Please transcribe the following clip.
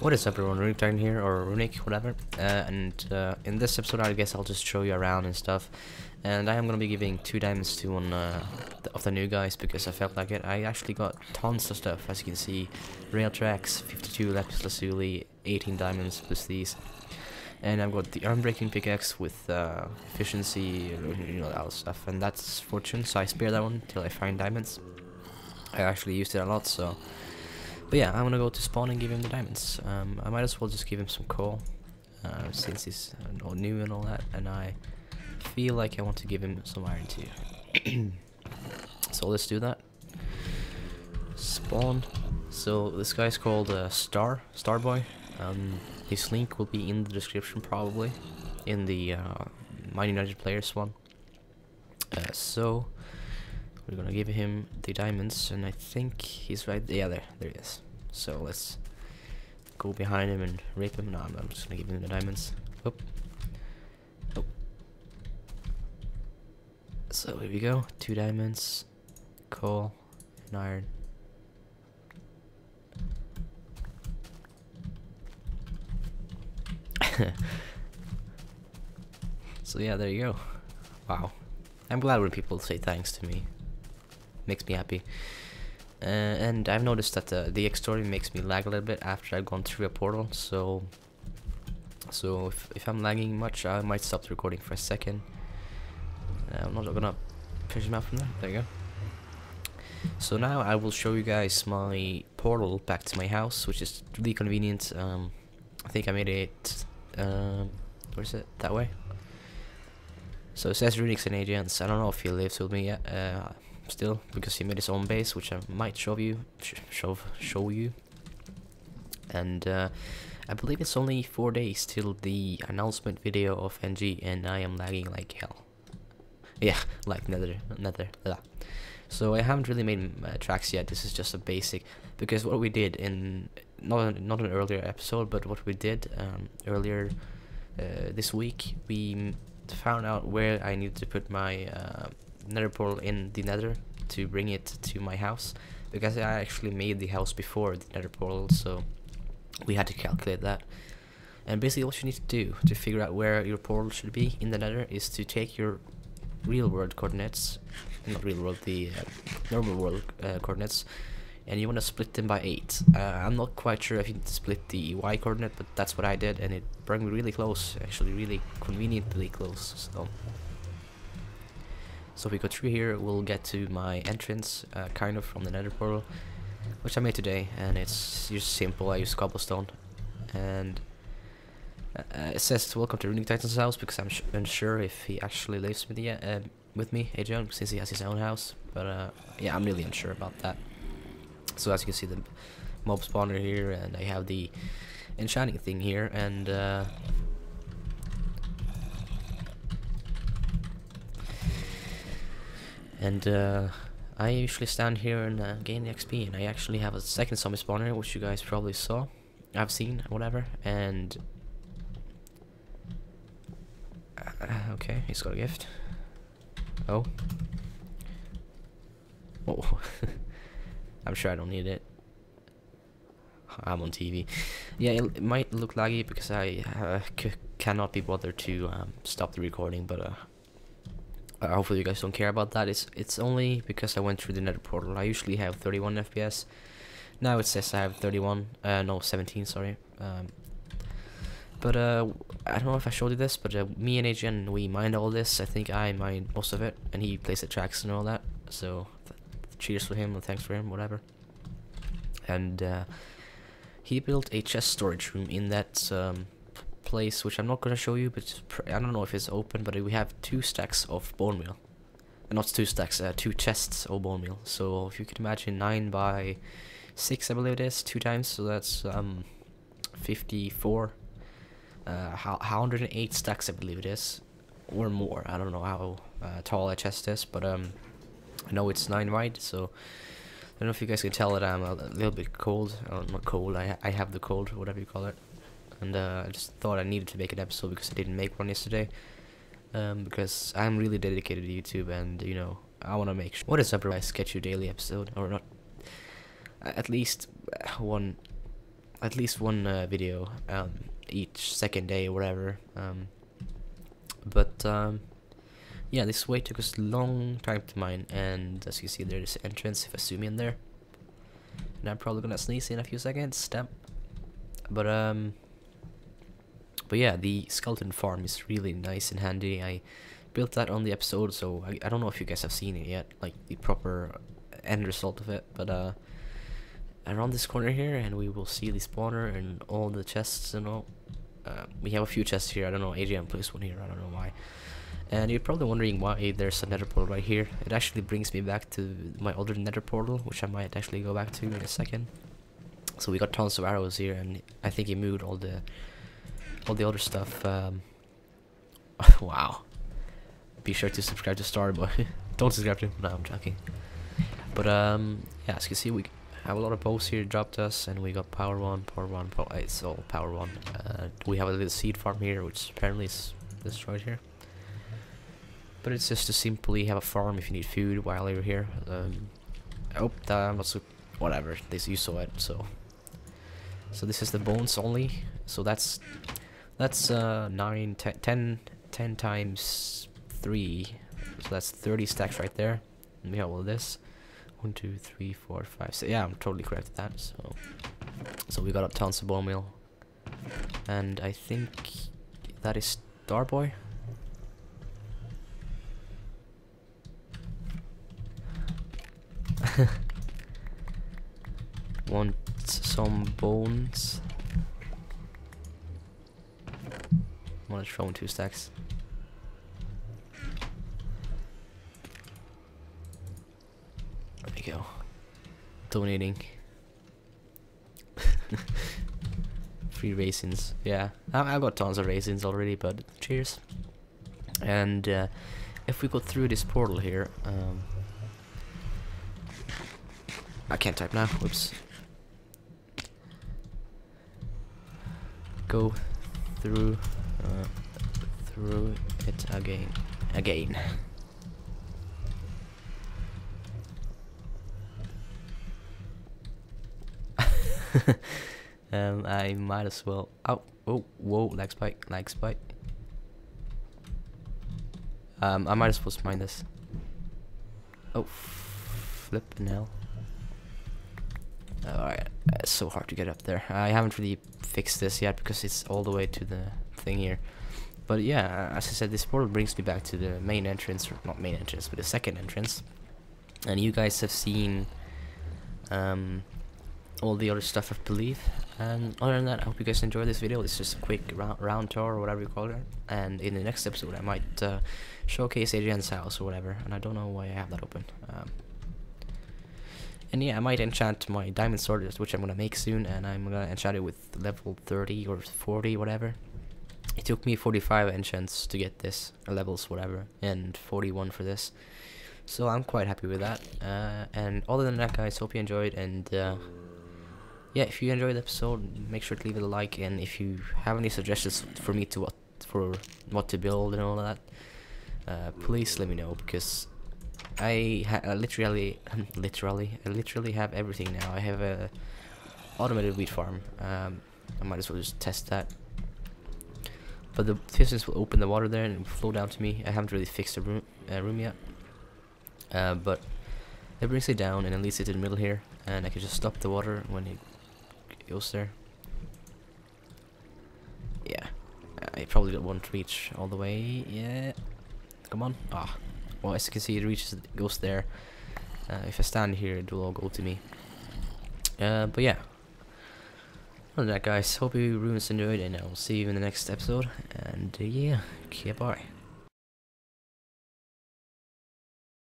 What is up, everyone? Runic Titan here, or Runic, whatever. And in this episode, I guess I'll just show you around and stuff. And I am gonna be giving 2 diamonds to one of the new guys because I felt like it. I actually got tons of stuff, as you can see: Rail Tracks, 52 Lapis Lazuli, 18 diamonds plus these. And I've got the Arm Breaking Pickaxe with efficiency, you know, all that stuff, and that's fortune. So I spare that one till I find diamonds. I actually used it a lot, so. But yeah, I'm gonna go to spawn and give him the diamonds. I might as well just give him some coal, since he's all new and all that, and I feel like I want to give him some iron too. So let's do that. Spawn. So this guy's called Starboy. His link will be in the description, probably, in the Mine United Players one. So we're gonna give him the diamonds, and I think he's right there. Yeah, there he is. So let's go behind him and rape him. No, I'm just gonna give him the diamonds. Oop. Oop. So here we go. 2 diamonds, coal, and iron. So yeah, there you go. Wow. I'm glad when people say thanks to me. Makes me happy. And I've noticed that the X-Story makes me lag a little bit after I've gone through a portal, so if I'm lagging much, I might stop the recording for a second. I'm not gonna push him out from there. There you go. So now I will show you guys my portal back to my house, which is really convenient. I think I made it, where is it? That way. So it says Runic and Adrian. I don't know if he lives with me yet, still, because he made his own base, which I might show you. And I believe it's only 4 days till the announcement video of NG, and I am lagging like hell. Yeah, like nether. So I haven't really made tracks yet. This is just a basic, because what we did in not an earlier episode, but what we did earlier this week, we found out where I needed to put my nether portal in the nether to bring it to my house, because I actually made the house before the nether portal, so we had to calculate that. And basically what you need to do to figure out where your portal should be in the nether is to take your real world coordinates, not real world, the normal world coordinates, and you want to split them by 8. I'm not quite sure if you split the Y coordinate, but that's what I did, and it brought me really close, actually really conveniently close. So if we go through here, we'll get to my entrance, kind of, from the nether portal, which I made today, and it's just simple. I use cobblestone, and it says welcome to Runic Titan's house, because I'm unsure if he actually lives with me, Adrian, since he has his own house, but yeah, I'm really unsure about that. So as you can see, the mob spawner here, and I have the enchanting thing here, and I usually stand here and gain XP, and I actually have a second zombie spawner, which you guys probably saw, I've seen, whatever, and okay, he's got a gift. Oh. Oh. I'm sure I don't need it. I'm on TV. Yeah, it might look laggy because I cannot be bothered to stop the recording, but hopefully you guys don't care about that. It's only because I went through the nether portal. I usually have 31 FPS. Now it says I have 17, sorry. But I don't know if I showed you this, but me and Adrian, we mined all this. I think I mined most of it, and he plays the tracks and all that, so cheers for him and thanks for him, whatever. And he built a chest storage room in that place, which I'm not gonna show you, but I don't know if it's open, but we have 2 stacks of bone meal, not 2 stacks, 2 chests of bone meal. So if you could imagine 9 by 6, I believe it is, 2 times, so that's 54, 108 stacks, I believe it is, or more. I don't know how tall a chest is, but I know it's 9 wide, so I don't know if you guys can tell that I'm a little bit cold. Not cold, I have the cold, whatever you call it. And I just thought I needed to make an episode because I didn't make one yesterday. Because I'm really dedicated to YouTube, and you know, I want to make sure. What is up, I sketch your daily episode, or not? At least one at least one video each second day or whatever. Yeah, this way took us a long time to mine, and as you see there's an entrance if I zoom in there. And I'm probably gonna sneeze in a few seconds, damn. But yeah, the skeleton farm is really nice and handy. I built that on the episode, so I don't know if you guys have seen it yet, like the proper end result of it, but around this corner here, and we will see the spawner and all the chests and all. We have a few chests here, I don't know, Adrian placed one here, I don't know why. And you're probably wondering why there's a nether portal right here. It actually brings me back to my other nether portal, which I might actually go back to in a second. So we got tons of arrows here, and I think he moved all the other stuff. Wow. Be sure to subscribe to Starboy. Don't subscribe to him, no, I'm joking. But yeah, as you can see, we have a lot of bows here dropped us, and we got power one, it's all power one. We have a little seed farm here, which apparently is destroyed here. But it's just to simply have a farm if you need food while you're here. Oh, I'm not so... whatever, this you saw it, so... So this is the bones only, so that's 10 times 3, so that's 30 stacks right there. And we have all this, 1, 2, 3, 4, 5, 6, yeah, I'm totally correct at that, so... So we got up tons of bone meal, and I think that is Starboy. Want some bones? I want to throw in 2 stacks. There we go. Donating. Free raisins. Yeah, I've got tons of raisins already, but cheers. And if we go through this portal here, I can't type now, whoops. Go through through it again. I might as well oh whoa, lag spike. I might as well mine this. Oh flippin' hell. Alright, it's so hard to get up there. I haven't really fixed this yet because it's all the way to the thing here. But yeah, as I said, this portal brings me back to the main entrance, or not main entrance, but the second entrance. And you guys have seen all the other stuff, I believe. And other than that, I hope you guys enjoyed this video. It's just a quick round tour or whatever you call it. And in the next episode, I might showcase Adrian's house or whatever. And I don't know why I have that open. And yeah, I might enchant my diamond sword, which I'm gonna make soon, and I'm gonna enchant it with level 30 or 40, whatever. It took me 45 enchants to get this, or levels, whatever, and 41 for this. So I'm quite happy with that. And other than that, guys, hope you enjoyed, and yeah, if you enjoyed the episode, make sure to leave it a like, and if you have any suggestions for me to what to build and all that, please let me know, because I literally have everything now. I have a automated wheat farm. I might as well just test that. But the pistons will open the water there and it will flow down to me. I haven't really fixed the room yet. But it brings it down and it leads it to the middle here. And I can just stop the water when it goes there. Yeah. I probably won't reach all the way. Yeah. Come on. Ah. Well, as you can see, it reaches, it goes there. If I stand here, it will all go to me. But yeah. Other than that, guys, hope you ruins enjoyed, and I will see you in the next episode. And yeah, okay, bye.